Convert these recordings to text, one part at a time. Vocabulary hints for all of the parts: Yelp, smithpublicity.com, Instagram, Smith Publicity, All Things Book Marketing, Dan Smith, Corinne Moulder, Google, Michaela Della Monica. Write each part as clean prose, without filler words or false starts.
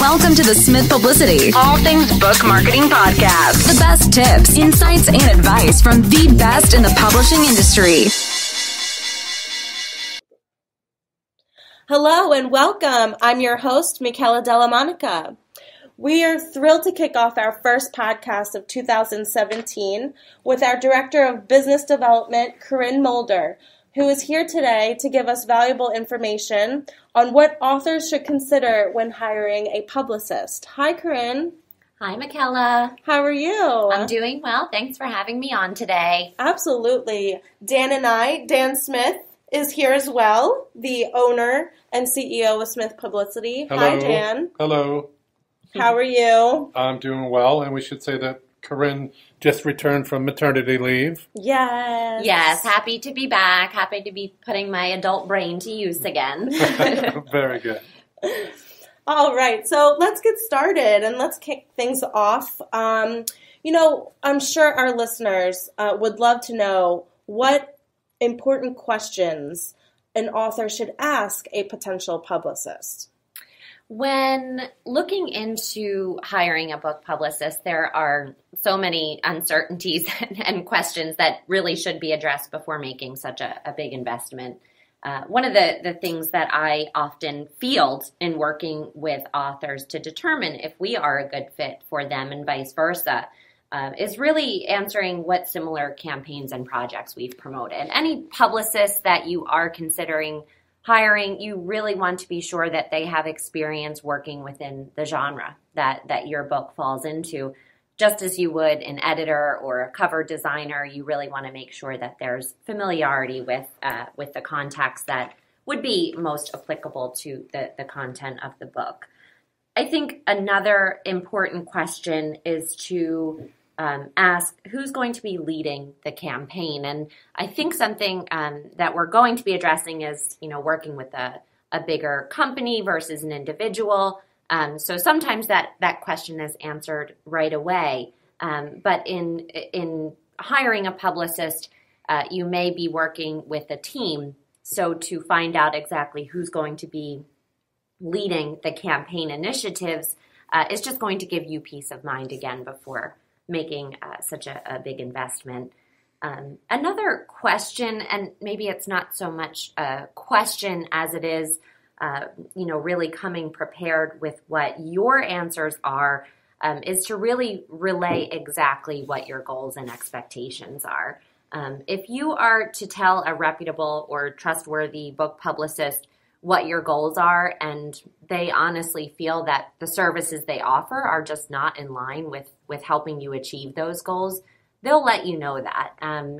Welcome to the Smith Publicity, all things book marketing podcast. The best tips, insights, and advice from the best in the publishing industry. Hello and welcome. I'm your host, Michaela Della Monica. We are thrilled to kick off our first podcast of 2017 with our Director of Business Development, Corinne Moulder, who is here today to give us valuable information on what authors should consider when hiring a publicist. Hi, Corinne. Hi, Michaela. How are you? I'm doing well. Thanks for having me on today. Absolutely. Dan Smith, is here as well, the owner and CEO of Smith Publicity. Hello. Hi, Dan. Hello. How are you? I'm doing well, and we should say that Corinne just returned from maternity leave. Yes. Yes, happy to be back, happy to be putting my adult brain to use again. Very good. All right, so let's get started, and let's kick things off. I'm sure our listeners would love to know what important questions an author should ask a potential publicist. When looking into hiring a book publicist, there are so many uncertainties and questions that really should be addressed before making such a big investment. One of the things that I often field in working with authors to determine if we are a good fit for them and vice versa is really answering what similar campaigns and projects we've promoted. Any publicist that you are considering hiring, you really want to be sure that they have experience working within the genre that your book falls into. Just as you would an editor or a cover designer, you really want to make sure that there's familiarity with the contacts that would be most applicable to the content of the book. I think another important question is to ask who's going to be leading the campaign. And I think something that we're going to be addressing is, working with a bigger company versus an individual. So sometimes that question is answered right away. But in hiring a publicist, you may be working with a team. So to find out exactly who's going to be leading the campaign initiatives is just going to give you peace of mind again before making such a big investment. Another question, and maybe it's not so much a question as it is, really coming prepared with what your answers are, is to really relay exactly what your goals and expectations are. If you are to tell a reputable or trustworthy book publicist what your goals are, and they honestly feel that the services they offer are just not in line with helping you achieve those goals, they'll let you know that.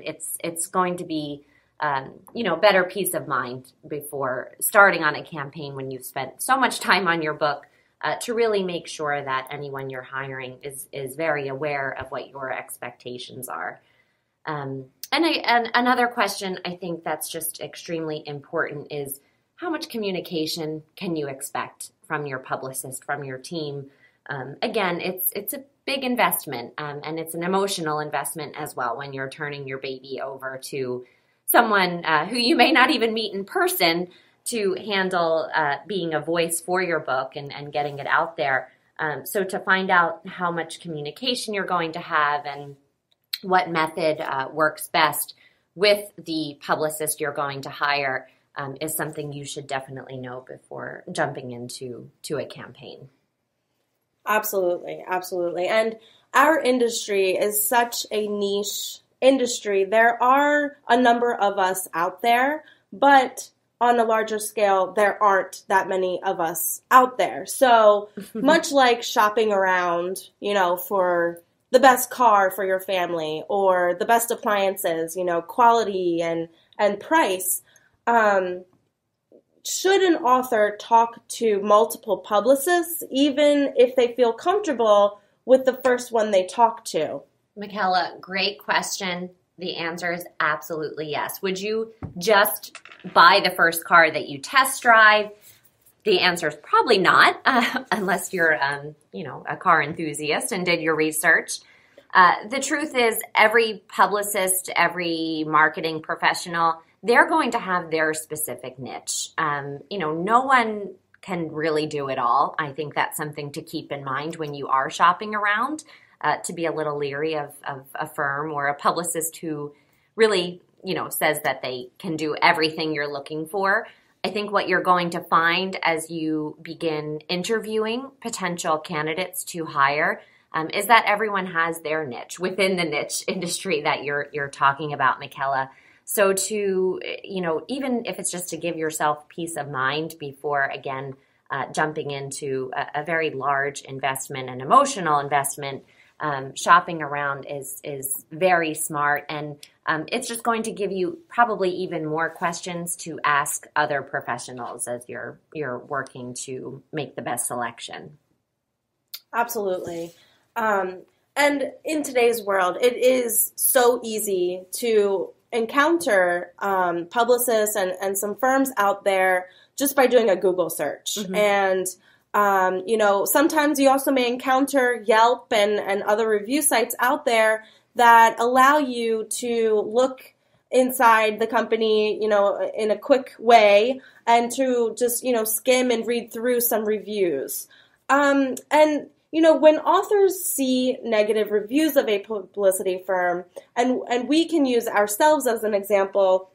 It's going to be, better peace of mind before starting on a campaign when you've spent so much time on your book to really make sure that anyone you're hiring is very aware of what your expectations are. And another question I think that's just extremely important is, how much communication can you expect from your publicist, from your team? Again, it's a big investment, and it's an emotional investment as well when you're turning your baby over to someone who you may not even meet in person to handle being a voice for your book and getting it out there. So to find out how much communication you're going to have and what method works best with the publicist you're going to hire is something you should definitely know before jumping into a campaign. Absolutely, absolutely. And our industry is such a niche industry. There are a number of us out there, but on a larger scale, there aren't that many of us out there. So much like shopping around, for the best car for your family or the best appliances, quality and price, should an author talk to multiple publicists, even if they feel comfortable with the first one they talk to? Michaela, great question. The answer is absolutely yes. Would you just buy the first car that you test drive? The answer is probably not, unless you're, a car enthusiast and did your research. The truth is every publicist, every marketing professional they're going to have their specific niche. You know, no one can really do it all. I think that's something to keep in mind when you are shopping around, to be a little leery of a firm or a publicist who really, you know, says that they can do everything you're looking for. I think what you're going to find as you begin interviewing potential candidates to hire is that everyone has their niche within the niche industry that you're talking about, Michaela. So to, you know, even if it's just to give yourself peace of mind before, again, jumping into a very large investment and emotional investment, shopping around is very smart, and it's just going to give you probably even more questions to ask other professionals as you're working to make the best selection. Absolutely. And in today's world, it is so easy to encounter publicists and some firms out there just by doing a Google search. Mm-hmm. And you know, sometimes you also may encounter Yelp and other review sites out there that allow you to look inside the company, you know, in a quick way, and to just, you know, skim and read through some reviews. And, you know, when authors see negative reviews of a publicity firm, and we can use ourselves as an example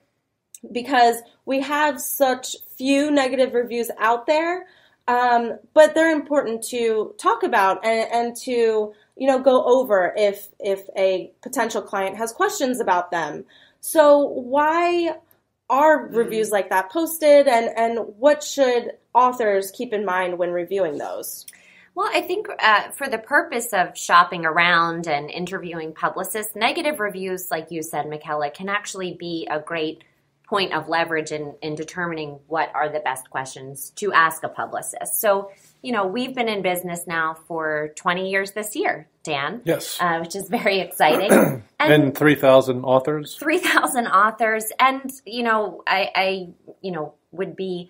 because we have such few negative reviews out there. But they're important to talk about and to, you know, go over if a potential client has questions about them. So why are reviews like that posted, and what should authors keep in mind when reviewing those? Well, I think for the purpose of shopping around and interviewing publicists, negative reviews, like you said, Michaela, can actually be a great point of leverage in determining what are the best questions to ask a publicist. So, you know, we've been in business now for 20 years this year, Dan. Yes. Which is very exciting. And 3,000 authors. 3,000 authors. And, you know, I you know, would be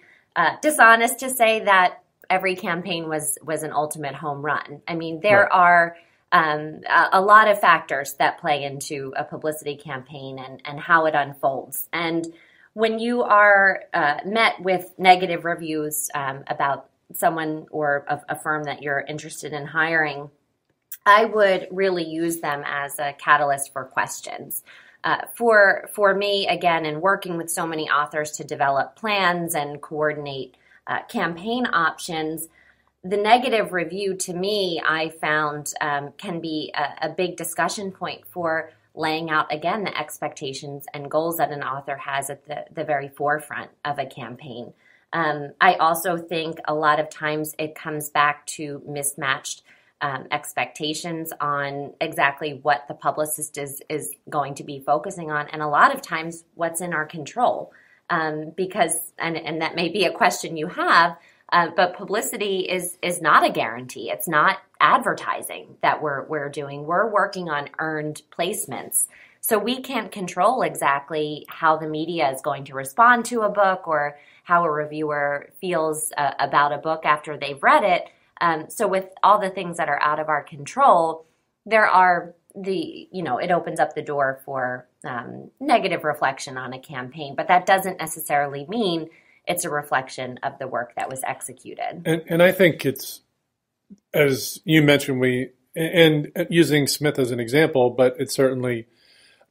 dishonest to say that every campaign was an ultimate home run. I mean, there right. are a lot of factors that play into a publicity campaign and how it unfolds. And when you are met with negative reviews about someone or a firm that you're interested in hiring, I would really use them as a catalyst for questions. For me, again, in working with so many authors to develop plans and coordinate campaign options, the negative review, to me, I found can be a big discussion point for laying out, again, the expectations and goals that an author has at the very forefront of a campaign. I also think a lot of times it comes back to mismatched expectations on exactly what the publicist is going to be focusing on, and a lot of times what's in our control. Because, and that may be a question you have, but publicity is not a guarantee. It's not advertising that we're doing. We're working on earned placements. So we can't control exactly how the media is going to respond to a book or how a reviewer feels about a book after they've read it. So with all the things that are out of our control, there are the, you know, it opens up the door for negative reflection on a campaign, but that doesn't necessarily mean it's a reflection of the work that was executed. And I think it's, as you mentioned, and using Smith as an example, but it's certainly,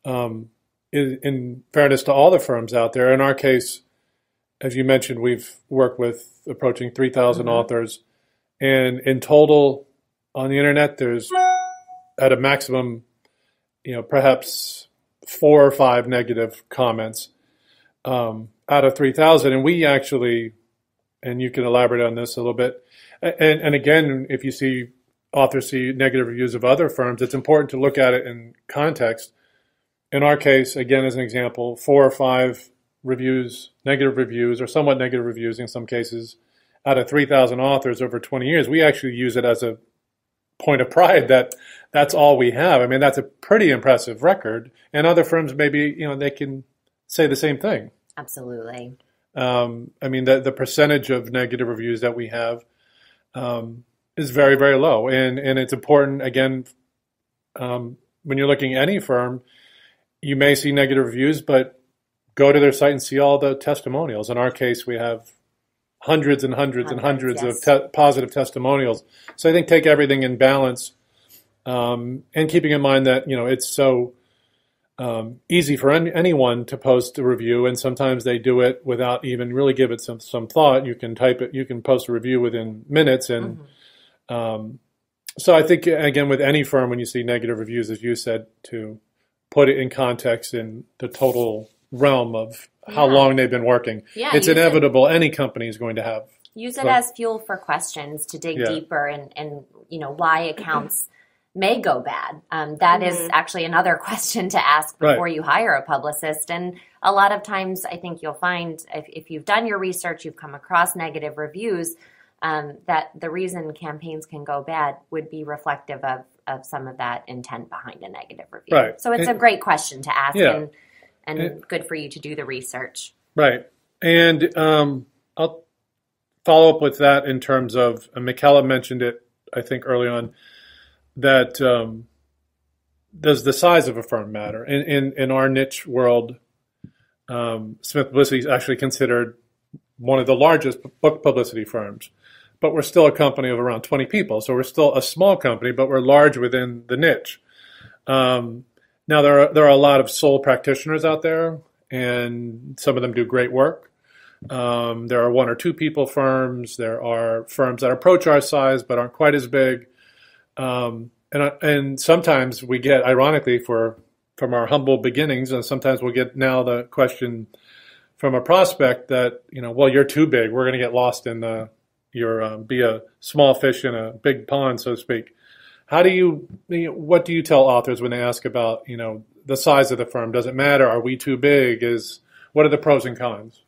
in fairness to all the firms out there, in our case, as you mentioned, we've worked with approaching 3,000 authors. And in total on the internet, there's at a maximum, you know, perhaps 4 or 5 negative comments out of 3,000, and we actually, and you can elaborate on this a little bit, and again, if you see authors see negative reviews of other firms, it's important to look at it in context. In our case, again, as an example, 4 or 5 reviews, negative reviews, or somewhat negative reviews in some cases, out of 3,000 authors over 20 years, we actually use it as a point of pride that that's all we have. I mean, that's a pretty impressive record, and other firms maybe, you know, they can say the same thing. Absolutely. I mean, the percentage of negative reviews that we have is very, very low. And it's important, again, when you're looking at any firm, you may see negative reviews, but go to their site and see all the testimonials. In our case, we have hundreds and hundreds and hundreds of positive testimonials. So I think take everything in balance, and keeping in mind that, you know, it's so easy for anyone to post a review, and sometimes they do it without even really give it some thought. You can type it, you can post a review within minutes, and so I think, again, with any firm, when you see negative reviews, as you said, to put it in context in the total realm of how long they've been working. Yeah, it's inevitable. Any company is going to have. Use it as fuel for questions to dig deeper and you know, why accounts may go bad. That is actually another question to ask before you hire a publicist. And a lot of times I think you'll find if you've done your research, you've come across negative reviews, that the reason campaigns can go bad would be reflective of some of that intent behind a negative review. Right. So it's a great question to ask, and good for you to do the research. Right. And I'll follow up with that in terms of, Michaela mentioned it, I think, early on, that does the size of a firm matter? In our niche world, Smith Publicity is actually considered one of the largest book publicity firms, but we're still a company of around 20 people. So we're still a small company, but we're large within the niche. Now, there are a lot of sole practitioners out there, and some of them do great work. There are one or two people firms. There are firms that approach our size but aren't quite as big. And sometimes we get, ironically, from our humble beginnings, and sometimes we'll get now the question from a prospect that, you know, well, you're too big. We're going to get lost in the, be a small fish in a big pond, so to speak. How do you, what do you tell authors when they ask about, you know, the size of the firm? Does it matter? Are we too big? What are the pros and cons?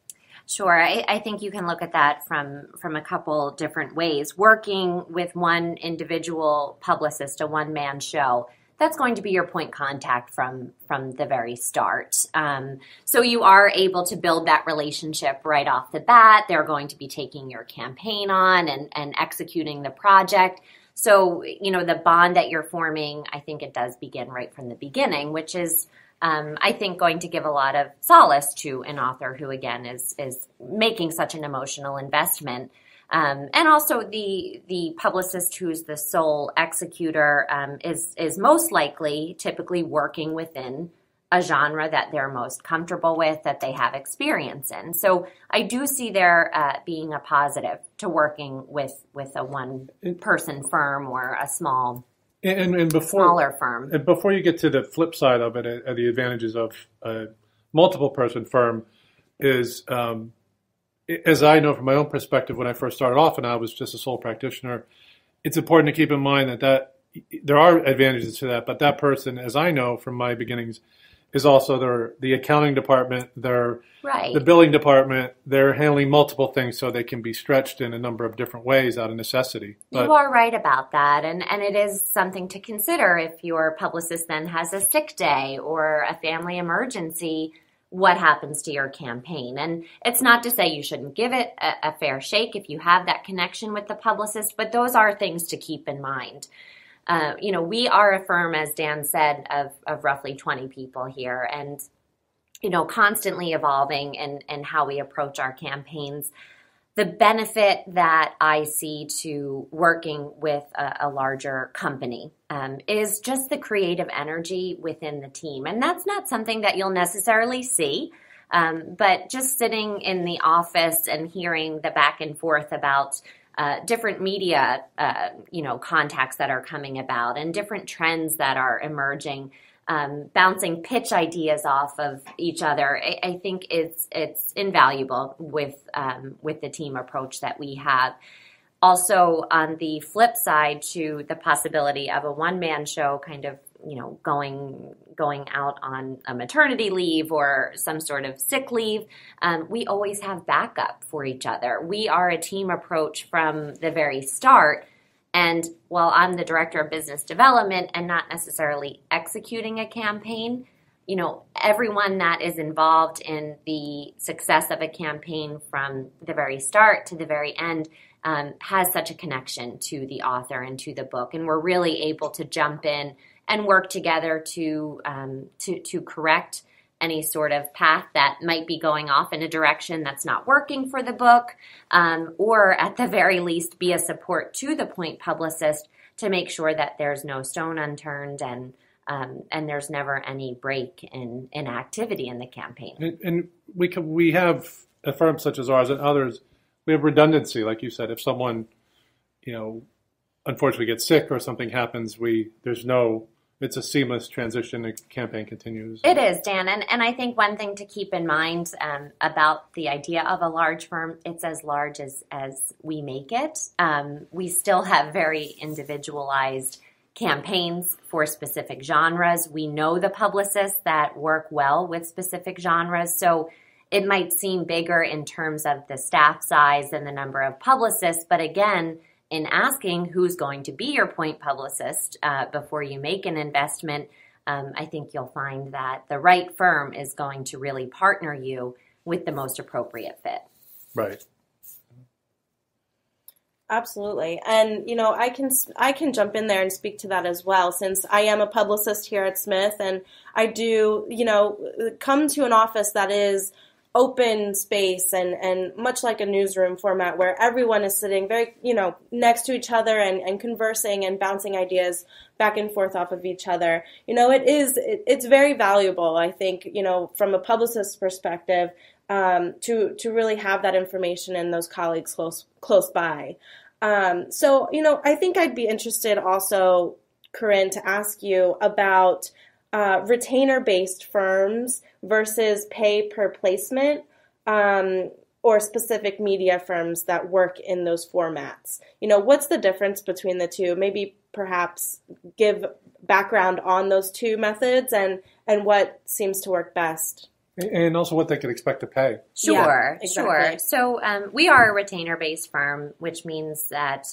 Sure. I think you can look at that from a couple different ways. Working with one individual publicist, a one-man show, that's going to be your point contact from the very start. So you are able to build that relationship right off the bat. They're going to be taking your campaign on and executing the project. So, you know, the bond that you're forming, I think it does begin right from the beginning, which is I think going to give a lot of solace to an author who, again, is making such an emotional investment. And also the publicist who's the sole executor is most likely typically working within a genre that they're most comfortable with, that they have experience in. So I do see there being a positive to working with a one-person firm or a small smaller firm. And before you get to the flip side of it, the advantages of a multiple-person firm is, as I know from my own perspective, when I first started off and I was just a sole practitioner, it's important to keep in mind that there are advantages to that, but that person, as I know from my beginnings, is also the accounting department, the billing department. They're handling multiple things, so they can be stretched in a number of different ways out of necessity. But you are right about that, and it is something to consider if your publicist then has a sick day or a family emergency, what happens to your campaign. And it's not to say you shouldn't give it a fair shake if you have that connection with the publicist, but those are things to keep in mind. You know, we are a firm, as Dan said, of roughly 20 people here, and, you know, constantly evolving in how we approach our campaigns. The benefit that I see to working with a larger company is just the creative energy within the team. And that's not something that you'll necessarily see, but just sitting in the office and hearing the back and forth about different media, you know, contacts that are coming about and different trends that are emerging, bouncing pitch ideas off of each other. I think it's invaluable with the team approach that we have. Also, on the flip side to the possibility of a one-man show kind of, you know, going out on a maternity leave or some sort of sick leave, we always have backup for each other. We are a team approach from the very start, and while I'm the director of business development and not necessarily executing a campaign, you know, everyone that is involved in the success of a campaign from the very start to the very end has such a connection to the author and to the book, and we're really able to jump in and work together to correct any sort of path that might be going off in a direction that's not working for the book, or at the very least be a support to the point publicist to make sure that there's no stone unturned and there's never any break in activity in the campaign. And we have, at firms such as ours and others, we have redundancy, like you said. If someone, you know, unfortunately gets sick or something happens, it's a seamless transition. The campaign continues. It is, Dan. And I think one thing to keep in mind about the idea of a large firm, it's as large as we make it. We still have very individualized campaigns for specific genres. We know the publicists that work well with specific genres. So it might seem bigger in terms of the staff size and the number of publicists. But again, in asking who's going to be your point publicist before you make an investment, I think you'll find that the right firm is going to really partner you with the most appropriate fit. Right. Absolutely. And, you know, I can jump in there and speak to that as well, since I am a publicist here at Smith, and I do, you know, come to an office that is open space and much like a newsroom format where everyone is sitting very, you know, next to each other and conversing and bouncing ideas back and forth off of each other. You know, it's very valuable, I think, you know, from a publicist's perspective, to really have that information and those colleagues close by. So, you know, I think I'd be interested also, Corinne, to ask you about retainer-based firms versus pay-per-placement or specific media firms that work in those formats. You know, what's the difference between the two? Maybe perhaps give background on those two methods and what seems to work best. And also what they can expect to pay. Sure, yeah, exactly. Sure. So we are a retainer-based firm, which means that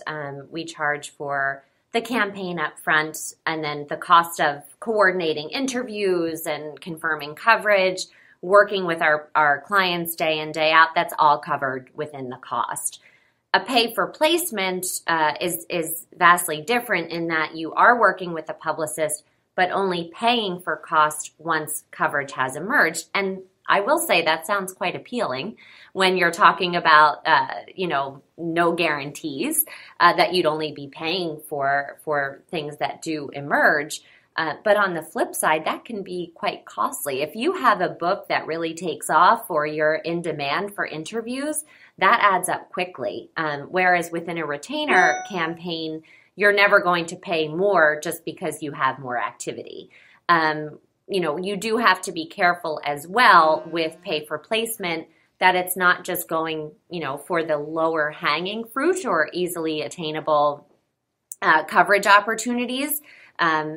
we charge for the campaign up front, and then the cost of coordinating interviews and confirming coverage, working with our clients day in, day out, that's all covered within the cost. A pay for placement is vastly different in that you are working with a publicist, but only paying for cost once coverage has emerged. And I will say that sounds quite appealing when you're talking about, you know, no guarantees that you'd only be paying for things that do emerge. But on the flip side, that can be quite costly. If you have a book that really takes off or you're in demand for interviews, that adds up quickly. Whereas within a retainer campaign, you're never going to pay more just because you have more activity. You know, you do have to be careful as well with pay for placement that it's not just going, you know, for the lower hanging fruit or easily attainable coverage opportunities,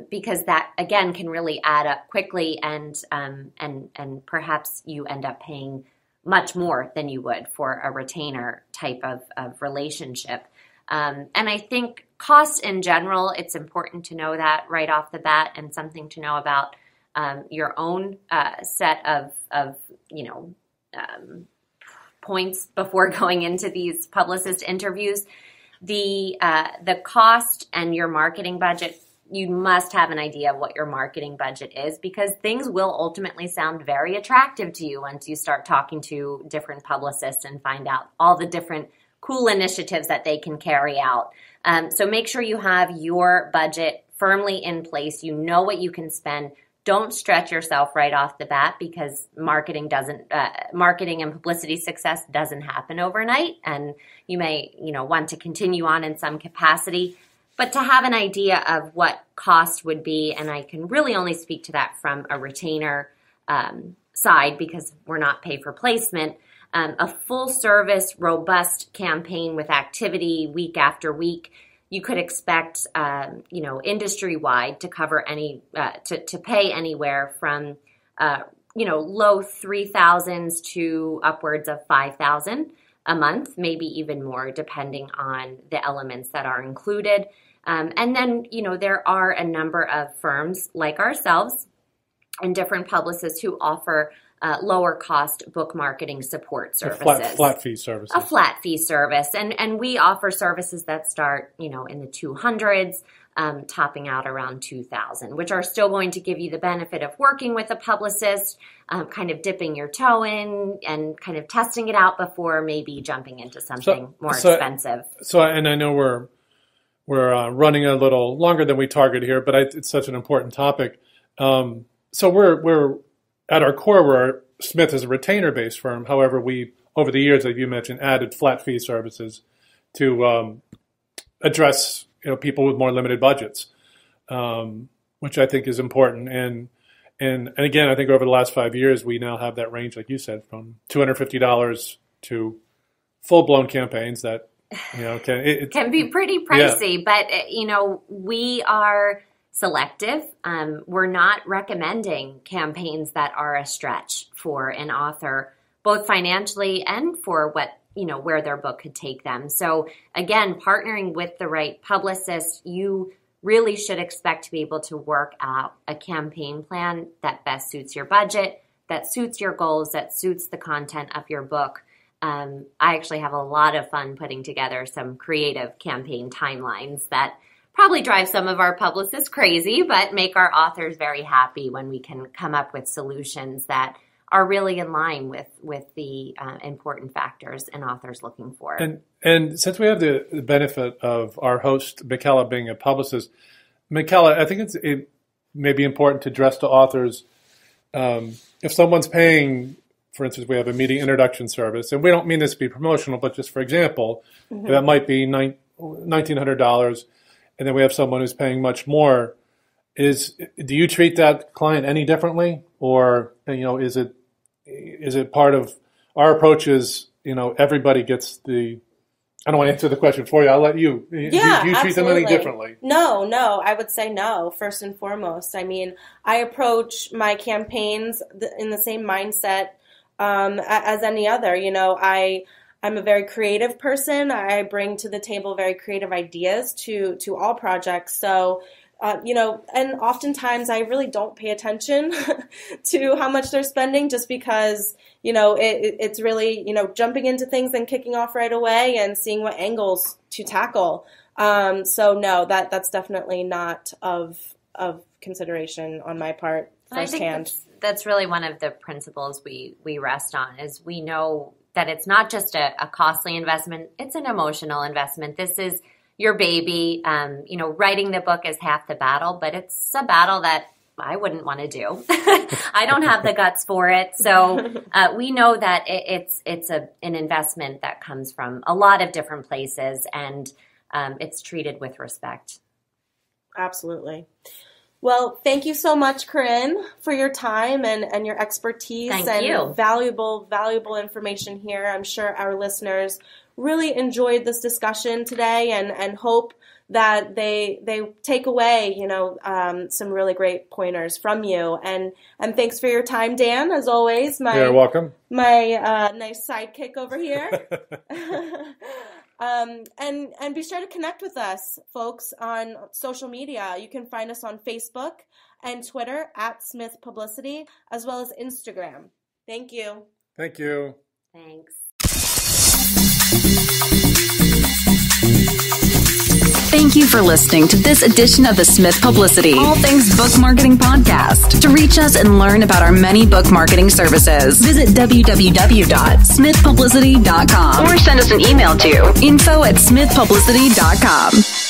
because that, again, can really add up quickly and perhaps you end up paying much more than you would for a retainer type of relationship. And I think cost in general, it's important to know that right off the bat, and something to know about your own set of you know, points before going into these publicist interviews. The cost and your marketing budget, you must have an idea of what your marketing budget is, because things will ultimately sound very attractive to you once you start talking to different publicists and find out all the different cool initiatives that they can carry out. So make sure you have your budget firmly in place. You know what you can spend. Don't stretch yourself right off the bat, because marketing and publicity success doesn't happen overnight, and you may, you know, want to continue on in some capacity, but to have an idea of what cost would be, and I can really only speak to that from a retainer side, because we're not pay for placement. A full service, robust campaign with activity week after week, you could expect, you know, industry-wide to cover to pay anywhere from, you know, low 3,000s to upwards of 5,000 a month, maybe even more, depending on the elements that are included. And then, you know, there are a number of firms like ourselves and different publicists who offer lower cost book marketing support services. Flat fee services. A flat fee service. And we offer services that start, you know, in the 200s topping out around $2,000, which are still going to give you the benefit of working with a publicist, kind of dipping your toe in and kind of testing it out before maybe jumping into something more expensive. So, and I know we're running a little longer than we target here, but it's such an important topic. So we're at our core, Smith is a retainer-based firm. However, we, over the years, like you mentioned, added flat fee services to address people with more limited budgets, which I think is important. And again, I think over the last 5 years, we now have that range, like you said, from $250 to full-blown campaigns that can be pretty pricey. Yeah. But we are selective. We're not recommending campaigns that are a stretch for an author, both financially and for where their book could take them. So again, partnering with the right publicist, you really should expect to be able to work out a campaign plan that best suits your budget, that suits your goals, that suits the content of your book. I actually have a lot of fun putting together some creative campaign timelines that probably drive some of our publicists crazy, but make our authors very happy when we can come up with solutions that are really in line with the important factors an author's looking for. And since we have the benefit of our host, Michaela, being a publicist, Michaela, I think it may be important to address to authors, if someone's paying, for instance, we have a meeting introduction service, and we don't mean this to be promotional, but just for example, that might be $1,900, and then we have someone who's paying much more. Do you treat that client any differently, or is it part of our approach? Is everybody gets the? I don't want to answer the question for you. I'll let you. Yeah, do you treat them any differently? No. I would say no. First and foremost, I mean, I approach my campaigns in the same mindset as any other. I'm a very creative person. I bring to the table very creative ideas to all projects. So. And oftentimes I really don't pay attention to how much they're spending, just because, it's really, jumping into things and kicking off right away and seeing what angles to tackle. So no, that's definitely not of consideration on my part firsthand. That's really one of the principles we rest on, is we know that it's not just a costly investment. It's an emotional investment. This is your baby. Writing the book is half the battle, but it's a battle that I wouldn't want to do. I don't have the guts for it. So we know that it's an investment that comes from a lot of different places, and it's treated with respect. Absolutely. Well, thank you so much, Corinne, for your time and your expertise. Thank you. Valuable information here. I'm sure our listeners really enjoyed this discussion today and hope that they take away, some really great pointers from you. And thanks for your time, Dan, as always. You're welcome. My nice sidekick over here. And be sure to connect with us, folks, on social media. You can find us on Facebook and Twitter @Smith Publicity, as well as Instagram. Thank you. Thank you. Thanks. Thank you for listening to this edition of the Smith Publicity All Things Book Marketing Podcast. To reach us and learn about our many book marketing services, visit www.smithpublicity.com or send us an email to info@smithpublicity.com.